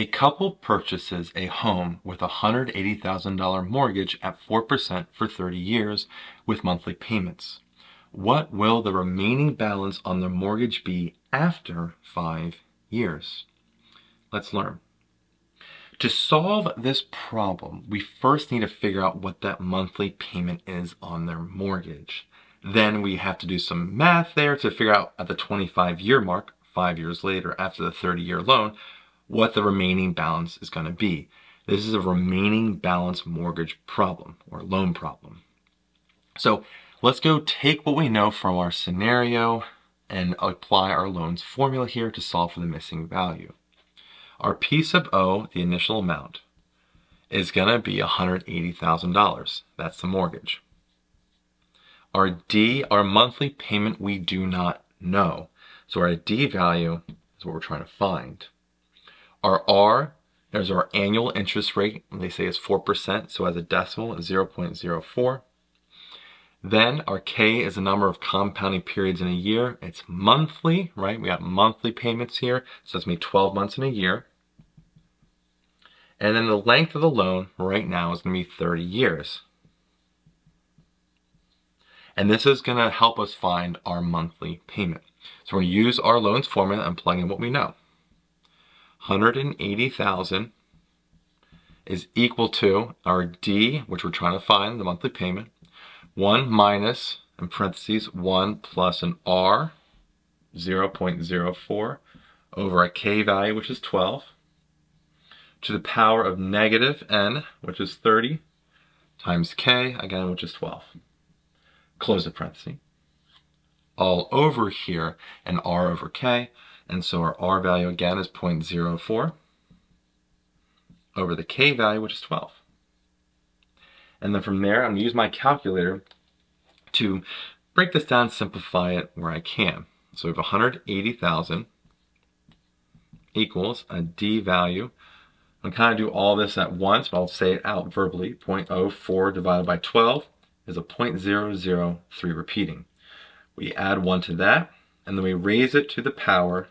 A couple purchases a home with a $180,000 mortgage at 4% for 30 years with monthly payments. What will the remaining balance on the mortgage be after 5 years? Let's learn. To solve this problem, we first need to figure out what that monthly payment is on their mortgage. Then we have to do some math there to figure out at the 25-year mark, 5 years later after the 30-year loan, what the remaining balance is going to be. This is a remaining balance mortgage problem or loan problem. So let's go take what we know from our scenario and apply our loan's formula here to solve for the missing value. Our P sub O, the initial amount, is going to be $180,000. That's the mortgage. Our D, our monthly payment, we do not know. So our D value is what we're trying to find. Our R, there's our annual interest rate, and they say it's 4%, so as a decimal, it's 0.04. Then our K is the number of compounding periods in a year. It's monthly, right? We got monthly payments here, so that's going to be 12 months in a year. And then the length of the loan right now is going to be 30 years. And this is going to help us find our monthly payment. So we're going to use our loan's formula and plug in what we know. 180,000 is equal to our D, which we're trying to find, the monthly payment, 1 minus, in parentheses, 1 plus an R, 0.04, over a K value, which is 12, to the power of negative N, which is 30, times K, again, which is 12. Close the parentheses. All over here, an R over K, and so our R value again is 0.04 over the K value, which is 12. And then from there, I'm going to use my calculator to break this down, simplify it where I can. So we have 180,000 equals a D value. I'm kind of do all this at once, but I'll say it out verbally. 0.04 divided by 12 is a 0.003 repeating. We add 1 to that, and then we raise it to the power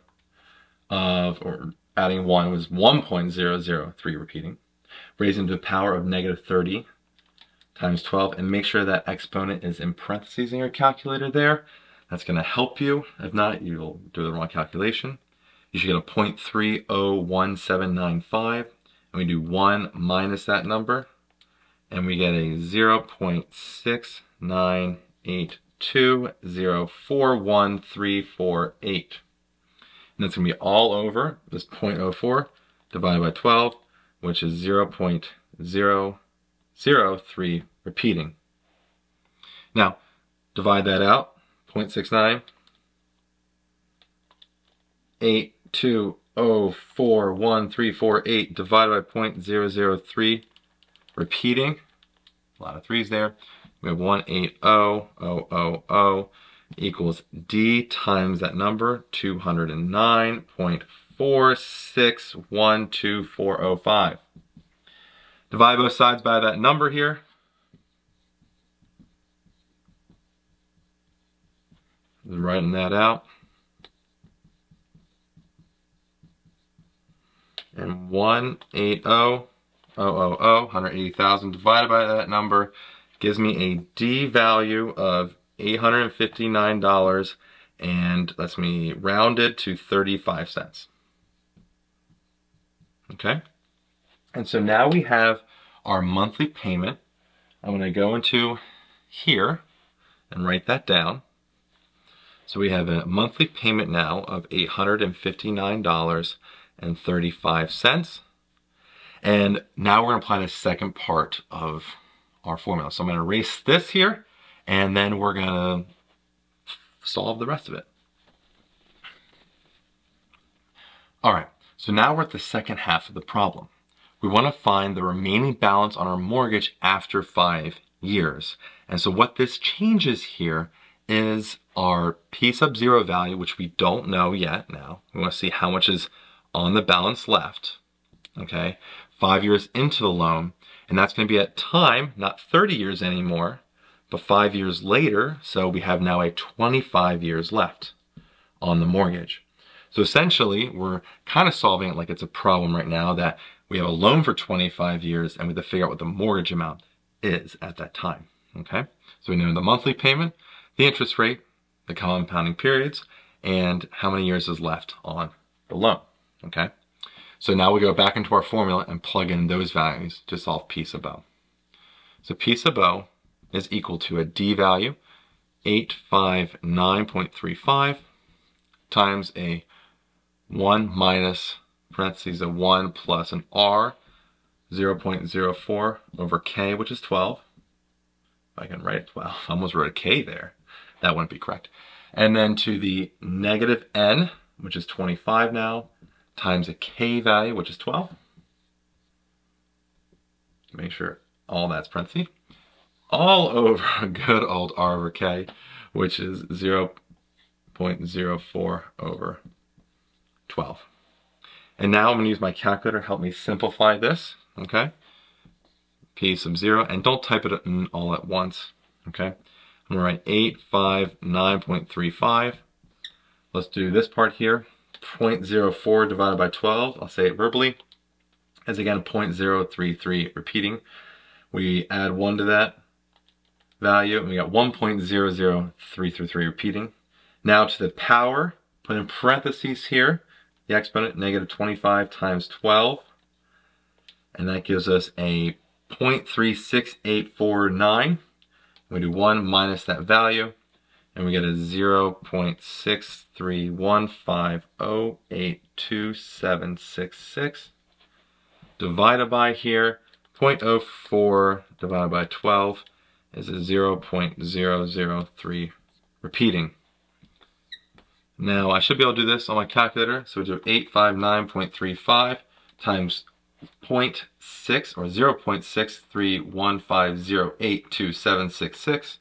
of, or adding 1 was 1.003 repeating, raising to the power of negative 30 times 12, and make sure that exponent is in parentheses in your calculator there. That's going to help you. If not, you'll do the wrong calculation. You should get a 0.301795, and we do 1 minus that number, and we get a 0.6982041348. And that's going to be all over this 0.04 divided by 12, which is 0.03 repeating. Now divide that out, 0.6982041348 divided by 0.003 repeating. A lot of threes there. We have 180,000 equals D times that number, 209.46124405. Divide both sides by that number here. Just writing that out. And 180,000 divided by that number gives me a D value of $859, and lets me round it to 35 cents. Okay? And so now we have our monthly payment. I'm going to go into here and write that down. So we have a monthly payment now of $859.35. And now we're going to apply the second part of our formula. So I'm going to erase this here, and then we're going to solve the rest of it. All right, so now we're at the second half of the problem. We want to find the remaining balance on our mortgage after 5 years. And so what this changes here is our P sub zero value, which we don't know yet now. We want to see how much is on the balance left, okay, 5 years into the loan. And that's going to be at time, not 30 years anymore, but 5 years later. So we have now a 25 years left on the mortgage. So essentially, we're kind of solving it like it's a problem right now that we have a loan for 25 years and we have to figure out what the mortgage amount is at that time, okay? So we know the monthly payment, the interest rate, the compounding periods, and how many years is left on the loan, okay? So now we go back into our formula and plug in those values to solve P sub O. So P sub O is equal to a D value, 859.35 times a 1 minus, parentheses, a 1 plus an R, 0.04 over K, which is 12. If I can write 12, I almost wrote a K there. That wouldn't be correct. And then to the negative N, which is 25 now, times a K value, which is 12. Make sure all that's parentheses. All over a good old R over K, which is 0.04 over 12. And now I'm gonna use my calculator to help me simplify this, okay? P sub 0, and don't type it in all at once, okay? I'm gonna write 859.35. Let's do this part here, 0.04 divided by 12, I'll say it verbally, as again 0.033 repeating. We add 1 to that value, and we got 1.00333 repeating. Now to the power, put in parentheses here, the exponent, negative 25 times 12, and that gives us a 0.36849. We do 1 minus that value, and we get a 0.63150827766. Divided by here, 0.04 divided by 12 is a 0.003 repeating. Now I should be able to do this on my calculator, so we do 859.35 times 0.6 or 0.63150827766,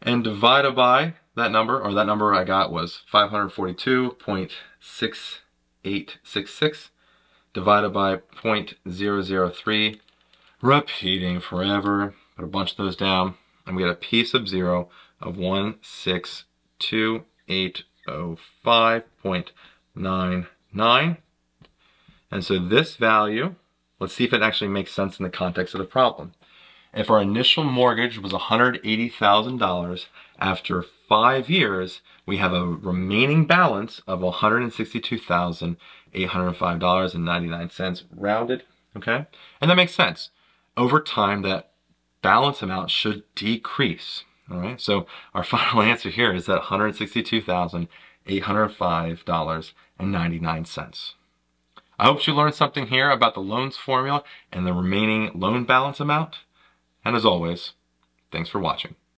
and divided by that number, or that number I got was 542.6866 divided by 0.003. Repeating forever, put a bunch of those down, and we get a P sub 0 of 162,805.99. And so this value, let's see if it actually makes sense in the context of the problem. If our initial mortgage was $180,000, after 5 years, we have a remaining balance of $162,805.99 rounded, okay? And that makes sense. Over time, that balance amount should decrease, all right? So our final answer here is that $162,805.99. I hope you learned something here about the loans formula and the remaining loan balance amount. And as always, thanks for watching.